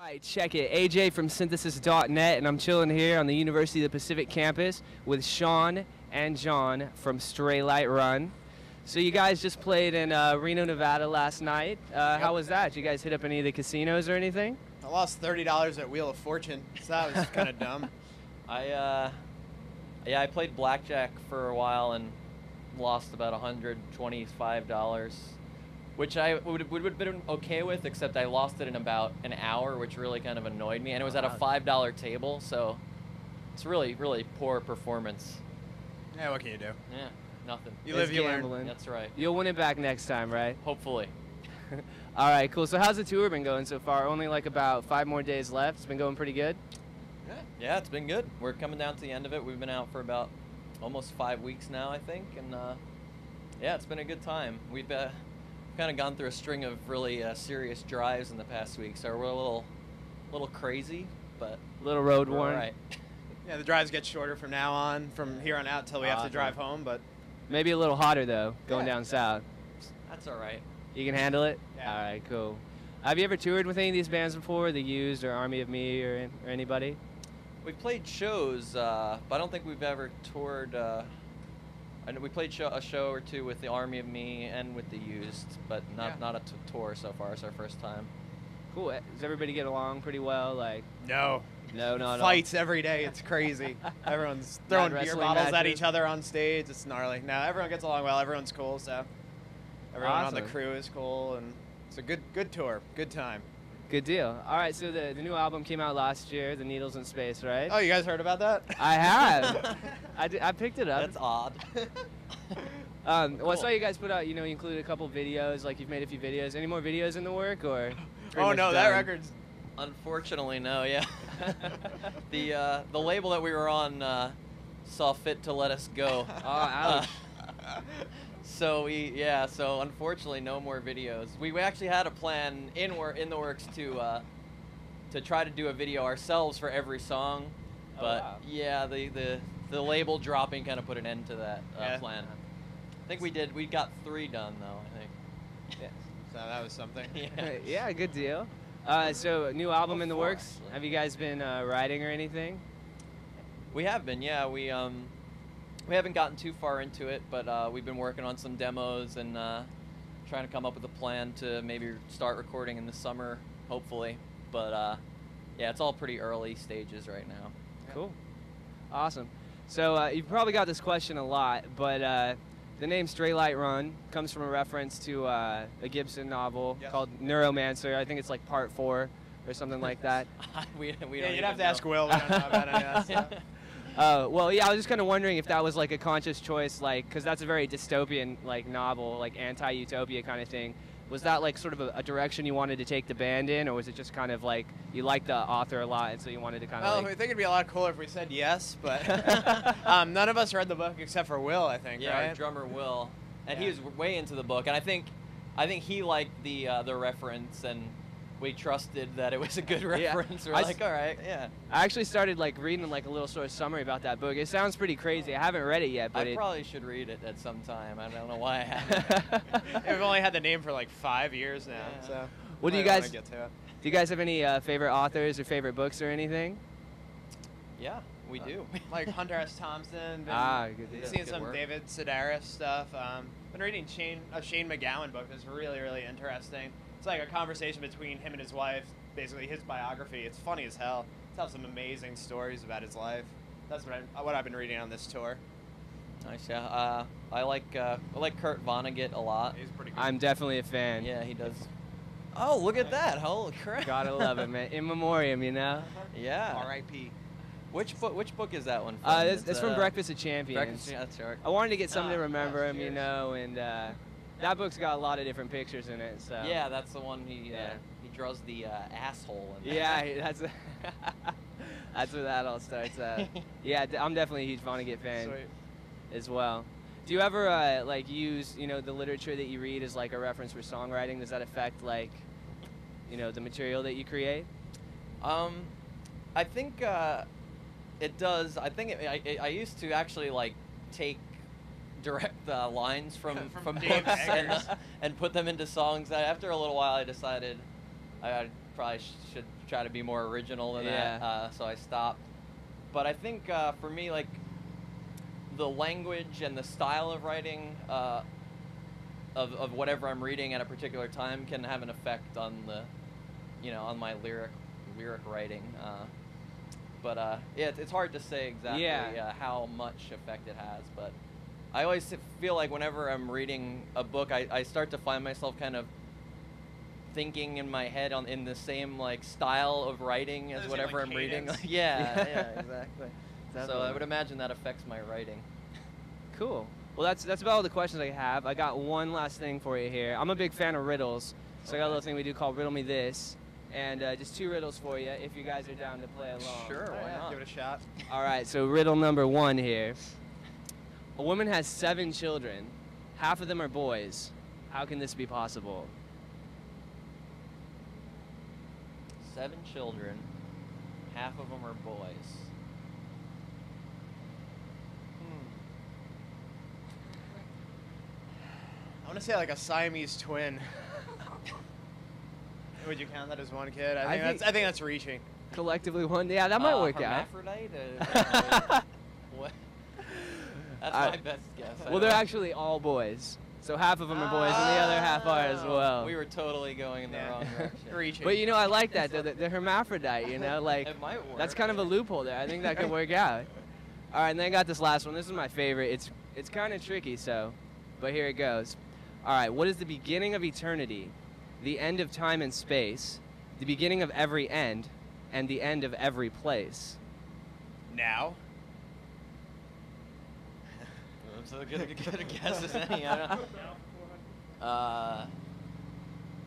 All right, check it. AJ from Synthesis.net, and I'm chilling here on the University of the Pacific campus with Sean and John from Straylight Run. So you guys just played in Reno, Nevada last night. How was that? Did you guys hit up any of the casinos or anything? I lost $30 at Wheel of Fortune, so that was kind of dumb. I played blackjack for a while and lost about $125. Which I would have been okay with, except I lost it in about an hour, which really kind of annoyed me. And it was at a $5 table, so it's really, really poor performance. Yeah, what can you do? Yeah, nothing. You live, you learn. That's right. You'll win it back next time, right? Hopefully. All right, cool. So how's the tour been going so far? Only like about 5 more days left. It's been going pretty good? Yeah, it's been good. We're coming down to the end of it. We've been out for about almost 5 weeks now, I think. And yeah, it's been a good time. We've kind of gone through a string of really serious drives in the past week, so we're a little crazy, but a little road worn. Right. Yeah, the drives get shorter from now on, from here on out till we have to drive home, but maybe a little hotter though, going down south. That's all right. You can handle it. Yeah. All right, cool. Have you ever toured with any of these bands before, The Used or Army of Me or anybody? We played shows, but I don't think we've ever toured. And we played a show or two with the Army of Me and with the Used, but not a tour so far. It's our first time. Cool. Does everybody get along pretty well? Like no, not fights all. Every day. It's crazy. Everyone's throwing beer bottles at each other on stage. It's gnarly. No, everyone gets along well. Everyone's cool. So everyone on the crew is cool, and it's a good tour. Good time. Good deal. All right, so the new album came out last year, The Needles in Space, right? Oh, you guys heard about that? I have. I picked it up. That's odd. Cool. Well, I saw you guys put out, you know, you included a couple videos, like you've made a few videos. Any more videos in the work, or? Oh, no, that record's... Unfortunately, no, yeah. The label that we were on saw fit to let us go. Oh, ouch. So unfortunately, no more videos. We actually had a plan in the works to try to do a video ourselves for every song, but yeah, the label dropping kind of put an end to that plan. I think we did. We got 3 done though, I think. Yeah. So that was something. Yeah. Yeah, good deal. So new album in the works. Actually. Have you guys been writing or anything? We have been. Yeah, we haven't gotten too far into it, but we've been working on some demos and trying to come up with a plan to maybe start recording in the summer, hopefully. But yeah, it's all pretty early stages right now. Cool. Awesome. So you've probably got this question a lot, but the name Straylight Run comes from a reference to a Gibson novel called Neuromancer. I think it's like part 4 or something like that. we don't you'd have to ask Will. We don't know about any of that stuff. Well, yeah, I was just kind of wondering if that was like a conscious choice, like, because that's a very dystopian, like, novel, like anti-utopia kind of thing. Was that like sort of a direction you wanted to take the band in, or was it just kind of like you liked the author a lot and so you wanted to kind of? Well, I think it'd be a lot cooler if we said yes, but none of us read the book except for Will, I think. Yeah, right? Our drummer Will, and he was way into the book, and I think he liked the reference and. We trusted that it was a good reference. Yeah. We're like, all right, yeah. I actually started like reading like a little sort of summary about that book. It sounds pretty crazy. I haven't read it yet, but I probably should read it at some time. I don't know why I haven't. We've only had the name for like 5 years now. Yeah. So what do you guys have any favorite authors or favorite books or anything? Yeah, we do. Like Hunter S. Thompson. Seen some work. David Sedaris stuff. Been reading a Shane McGowan book that's really, really interesting. It's like a conversation between him and his wife, basically his biography. It's funny as hell. It tells some amazing stories about his life. That's what I've been reading on this tour. Nice, yeah. I like Kurt Vonnegut a lot. He's pretty good. I'm definitely a fan. Yeah, he does. Oh, look at that. Holy crap. Gotta love it, man. In memoriam, you know? Yeah. R.I.P. Which book is that one from? It's from Breakfast of Champions. That's right. I wanted to get something to remember him, you know, and... That book's got a lot of different pictures in it. So. Yeah, that's the one he draws the asshole. In that. Yeah, that's that's where that all starts. Yeah, I'm definitely a huge Vonnegut fan as well. Do you ever like use the literature that you read as like a reference for songwriting? Does that affect like the material that you create? I think it does. I think I used to actually like direct lines from books and put them into songs. After a little while, I decided I probably should try to be more original than that, so I stopped. But I think for me, like, the language and the style of writing of whatever I'm reading at a particular time can have an effect on the, you know, on my lyric writing. But yeah, it's hard to say exactly how much effect it has, but I always feel like whenever I'm reading a book, I start to find myself kind of thinking in my head in the same like style of writing as whatever like I'm reading. Yeah, exactly. Definitely. So I would imagine that affects my writing. Cool. Well, that's about all the questions I have. I got one last thing for you here. I'm a big fan of riddles, so I got a little thing we do called Riddle Me This. And just two riddles for you, if you guys are down to play along. Sure, why not? Give it a shot. All right, so riddle number one here. A woman has 7 children. Half of them are boys. How can this be possible? 7 children. Half of them are boys. I want to say like a Siamese twin. Would you count that as one kid? I think that's reaching. Collectively one. Yeah, that might work hermaphrodite out. Hermaphrodite? What? That's my best guess. Well, they're actually all boys. So half of them are boys, and the other half are as well. We were totally going in the wrong direction. Reaching. But, you know, I like that. They're hermaphrodite, you know? Like, it might work. That's kind of a loophole there. I think that could work out. All right, and then I got this last one. This is my favorite. It's kind of tricky, so. But here it goes. All right, what is the beginning of eternity, the end of time and space, the beginning of every end, and the end of every place? Now? So good a guess as any.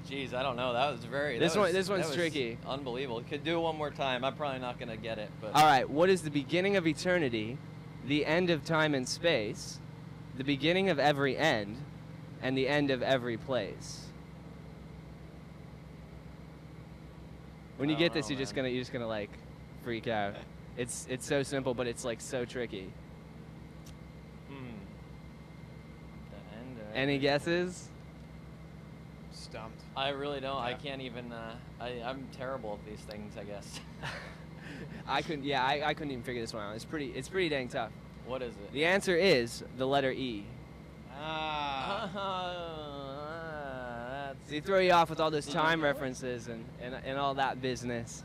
Geez, I don't know. That was very. This one's tricky. Unbelievable. Could do it one more time. I'm probably not gonna get it. But all right. What is the beginning of eternity, the end of time and space, the beginning of every end, and the end of every place? When you get this, you're just gonna like freak out. It's so simple, but it's like so tricky. Any guesses? Stumped. I really don't. Yeah. I can't even. I'm terrible at these things, I guess. I couldn't. Yeah, I couldn't even figure this one out. It's pretty dang tough. What is it? The answer is the letter E. They throw you off with all those time references and all that business.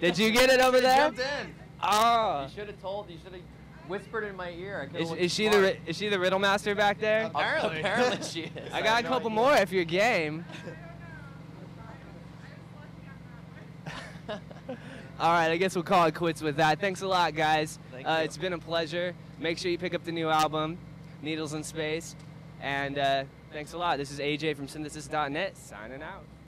Did you get it over there? Jumped in. Oh. You should have told. You should have whispered in my ear. Is she the riddle master back there? Apparently, she is. I got a couple more if you're game. All right, I guess we'll call it quits with that. Thanks a lot, guys. It's been a pleasure. Make sure you pick up the new album, Needles in Space, and thanks a lot. This is AJ from Synthesis.net signing out.